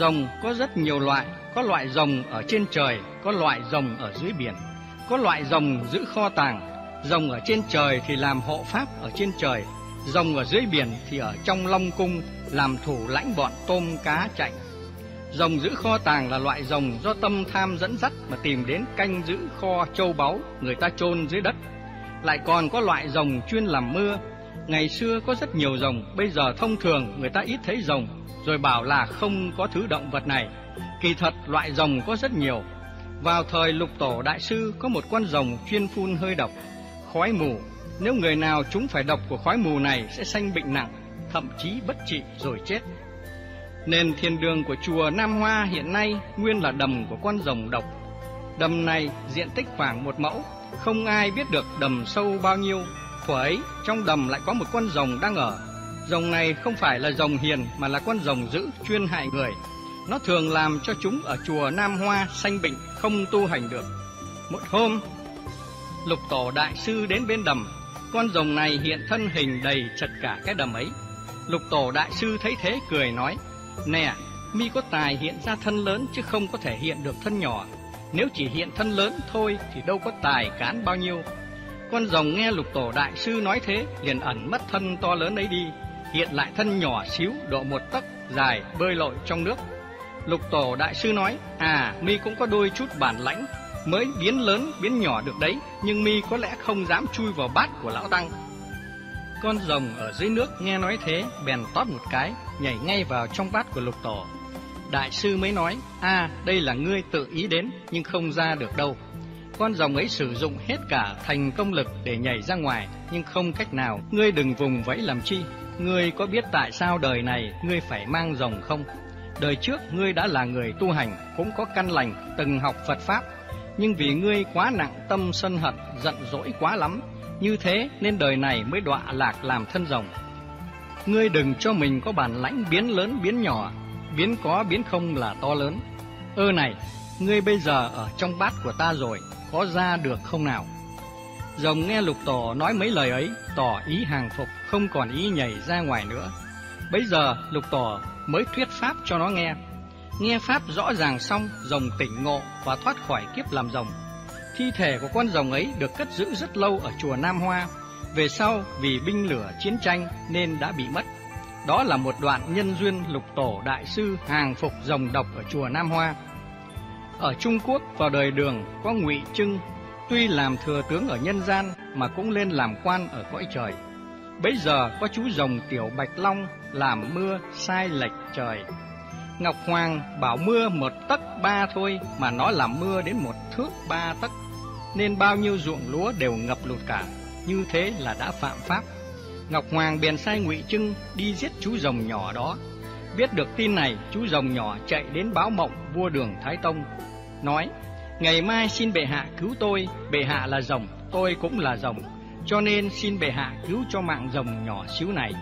Rồng có rất nhiều loại, có loại rồng ở trên trời, có loại rồng ở dưới biển, có loại rồng giữ kho tàng. Rồng ở trên trời thì làm hộ pháp ở trên trời, rồng ở dưới biển thì ở trong long cung làm thủ lãnh bọn tôm cá chạy. Rồng giữ kho tàng là loại rồng do tâm tham dẫn dắt mà tìm đến canh giữ kho châu báu người ta chôn dưới đất. Lại còn có loại rồng chuyên làm mưa. Ngày xưa có rất nhiều rồng, bây giờ thông thường người ta ít thấy rồng, rồi bảo là không có thứ động vật này. Kỳ thật loại rồng có rất nhiều. Vào thời Lục Tổ Đại Sư có một con rồng chuyên phun hơi độc, khói mù. Nếu người nào trúng phải độc của khói mù này sẽ sanh bệnh nặng, thậm chí bất trị rồi chết. Nên thiên đường của chùa Nam Hoa hiện nay nguyên là đầm của con rồng độc. Đầm này diện tích khoảng 1 mẫu, không ai biết được đầm sâu bao nhiêu. Thuở ấy trong đầm lại có một con rồng đang ở. Rồng này không phải là rồng hiền mà là con rồng dữ chuyên hại người. Nó thường làm cho chúng ở chùa Nam Hoa sanh bệnh không tu hành được. Một hôm Lục Tổ Đại Sư đến bên đầm, con rồng này hiện thân hình đầy chật cả cái đầm ấy. Lục Tổ Đại Sư thấy thế cười nói: "Nè, mi có tài hiện ra thân lớn chứ không có thể hiện được thân nhỏ. Nếu chỉ hiện thân lớn thôi thì đâu có tài cán bao nhiêu." Con rồng nghe Lục Tổ Đại Sư nói thế liền ẩn mất thân to lớn ấy đi, hiện lại thân nhỏ xíu độ 1 tấc dài bơi lội trong nước. Lục Tổ Đại Sư nói: "À, mi cũng có đôi chút bản lãnh, mới biến lớn biến nhỏ được đấy, nhưng mi có lẽ không dám chui vào bát của lão tăng." Con rồng ở dưới nước nghe nói thế bèn tót một cái nhảy ngay vào trong bát của Lục Tổ. Đại Sư mới nói: "À, đây là ngươi tự ý đến nhưng không ra được đâu." Con rồng ấy sử dụng hết cả thành công lực để nhảy ra ngoài nhưng không cách nào. "Ngươi đừng vùng vẫy làm chi, ngươi có biết tại sao đời này ngươi phải mang rồng không? Đời trước ngươi đã là người tu hành, cũng có căn lành, từng học Phật Pháp, nhưng vì ngươi quá nặng tâm sân hận, giận dỗi quá lắm, như thế nên đời này mới đọa lạc làm thân rồng. Ngươi đừng cho mình có bản lãnh biến lớn biến nhỏ, biến có biến không là to lớn. Ơ này, ngươi bây giờ ở trong bát của ta rồi, có ra được không nào?" Rồng nghe Lục Tổ nói mấy lời ấy tỏ ý hàng phục, không còn ý nhảy ra ngoài nữa. Bấy giờ Lục Tổ mới thuyết pháp cho nó nghe. Nghe pháp rõ ràng xong, rồng tỉnh ngộ và thoát khỏi kiếp làm rồng. Thi thể của con rồng ấy được cất giữ rất lâu ở chùa Nam Hoa. Về sau vì binh lửa chiến tranh nên đã bị mất. Đó là một đoạn nhân duyên Lục Tổ Đại Sư hàng phục rồng độc ở chùa Nam Hoa. Ở Trung Quốc vào đời Đường có Ngụy Trưng, tuy làm thừa tướng ở nhân gian mà cũng lên làm quan ở cõi trời. Bấy giờ có chú rồng Tiểu Bạch Long làm mưa sai lệch trời. Ngọc Hoàng bảo mưa 1 tấc 3 thôi mà nó làm mưa đến 1 thước 3 tấc, nên bao nhiêu ruộng lúa đều ngập lụt cả, như thế là đã phạm pháp. Ngọc Hoàng bèn sai Ngụy Trưng đi giết chú rồng nhỏ đó. Biết được tin này, chú rồng nhỏ chạy đến báo mộng vua Đường Thái Tông, nói: "Ngày mai xin bệ hạ cứu tôi, bệ hạ là rồng, tôi cũng là rồng, cho nên xin bệ hạ cứu cho mạng rồng nhỏ xíu này."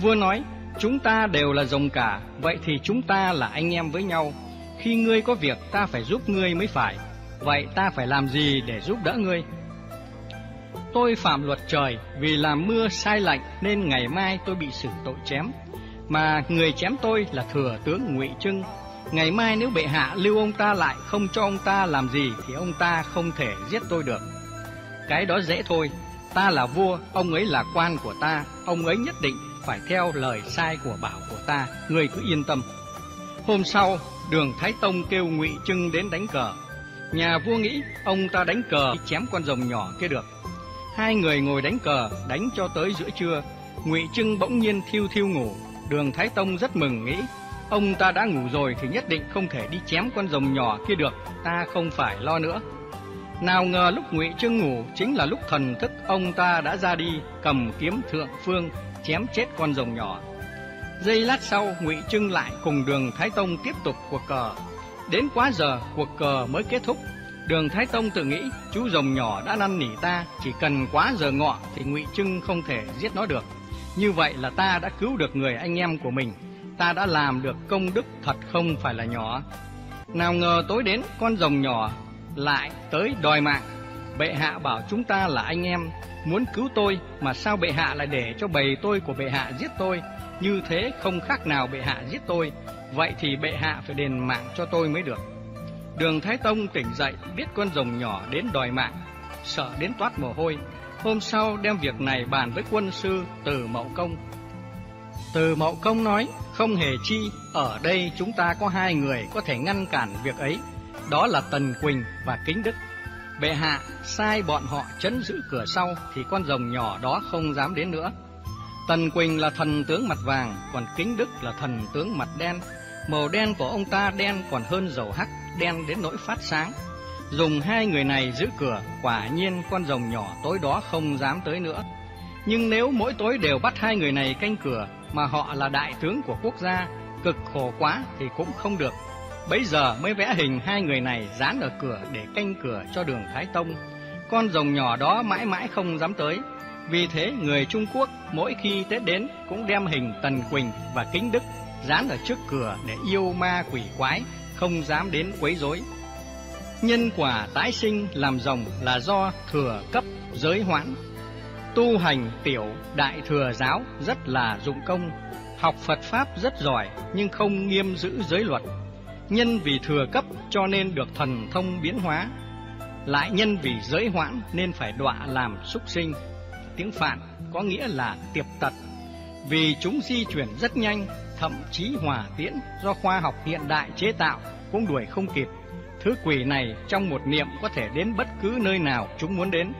Vua nói: "Chúng ta đều là rồng cả, vậy thì chúng ta là anh em với nhau. Khi ngươi có việc ta phải giúp ngươi mới phải, vậy ta phải làm gì để giúp đỡ ngươi?" "Tôi phạm luật trời, vì làm mưa sai lệch nên ngày mai tôi bị xử tội chém, mà người chém tôi là thừa tướng Ngụy Trưng. Ngày mai nếu bệ hạ lưu ông ta lại, không cho ông ta làm gì, thì ông ta không thể giết tôi được." "Cái đó dễ thôi, ta là vua, ông ấy là quan của ta, ông ấy nhất định phải theo lời sai của bảo của ta, ngươi cứ yên tâm." Hôm sau Đường Thái Tông kêu Ngụy Trưng đến đánh cờ. Nhà vua nghĩ ông ta đánh cờ chém con rồng nhỏ kia được. Hai người ngồi đánh cờ, đánh cho tới giữa trưa. Ngụy Trưng bỗng nhiên thiêu thiêu ngủ. Đường Thái Tông rất mừng, nghĩ ông ta đã ngủ rồi thì nhất định không thể đi chém con rồng nhỏ kia được, ta không phải lo nữa. Nào ngờ lúc Ngụy Trưng ngủ chính là lúc thần thức ông ta đã ra đi, cầm kiếm thượng phương chém chết con rồng nhỏ. Giây lát sau Ngụy Trưng lại cùng Đường Thái Tông tiếp tục cuộc cờ. Đến quá giờ cuộc cờ mới kết thúc. Đường Thái Tông tự nghĩ chú rồng nhỏ đã năn nỉ ta, chỉ cần quá giờ ngọ thì Ngụy Trưng không thể giết nó được. Như vậy là ta đã cứu được người anh em của mình, ta đã làm được công đức thật không phải là nhỏ. Nào ngờ tối đến con rồng nhỏ lại tới đòi mạng. "Bệ hạ bảo chúng ta là anh em, muốn cứu tôi mà sao bệ hạ lại để cho bầy tôi của bệ hạ giết tôi, như thế không khác nào bệ hạ giết tôi. Vậy thì bệ hạ phải đền mạng cho tôi mới được. Đường Thái Tông tỉnh dậy, biết con rồng nhỏ đến đòi mạng, sợ đến toát mồ hôi. Hôm sau đem việc này bàn với quân sư Từ Mậu Công. Từ Mậu Công nói, không hề chi, ở đây chúng ta có hai người có thể ngăn cản việc ấy, đó là Tần Quỳnh và Kính Đức. Bệ hạ sai bọn họ trấn giữ cửa sau thì con rồng nhỏ đó không dám đến nữa. Tần Quỳnh là thần tướng mặt vàng, còn Kính Đức là thần tướng mặt đen. Màu đen của ông ta đen còn hơn dầu hắc, đen đến nỗi phát sáng. Dùng hai người này giữ cửa, quả nhiên con rồng nhỏ tối đó không dám tới nữa. Nhưng nếu mỗi tối đều bắt hai người này canh cửa, mà họ là đại tướng của quốc gia, cực khổ quá thì cũng không được. Bấy giờ mới vẽ hình hai người này dán ở cửa để canh cửa cho Đường Thái Tông. Con rồng nhỏ đó mãi mãi không dám tới. Vì thế người Trung Quốc mỗi khi Tết đến cũng đem hình Tần Quỳnh và Kính Đức dán ở trước cửa để yêu ma quỷ quái không dám đến quấy rối. Nhân quả tái sinh làm rồng là do thừa cấp giới hoãn. Tu hành tiểu đại thừa giáo rất là dụng công, học Phật Pháp rất giỏi nhưng không nghiêm giữ giới luật. Nhân vì thừa cấp cho nên được thần thông biến hóa, lại nhân vì giới hoãn nên phải đọa làm súc sinh. Tiếng Phạn có nghĩa là tiệp tật, vì chúng di chuyển rất nhanh, thậm chí hỏa tiễn do khoa học hiện đại chế tạo cũng đuổi không kịp. Thứ quỷ này trong một niệm có thể đến bất cứ nơi nào chúng muốn đến.